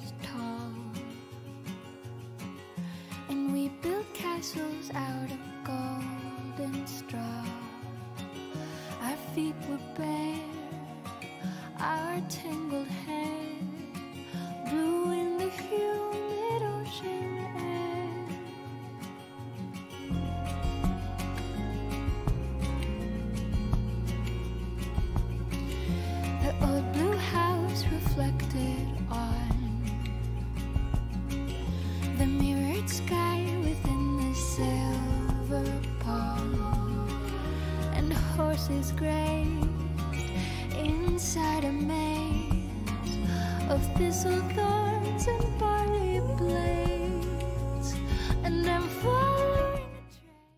was tall, and we built castles out of gold and straw. Our feet were bare, our tangled hair blew in the humid ocean air. The old blue house reflected on the mirrored sky within the silver pond, and horses grazed inside a maze of thistle thorns and barley blades.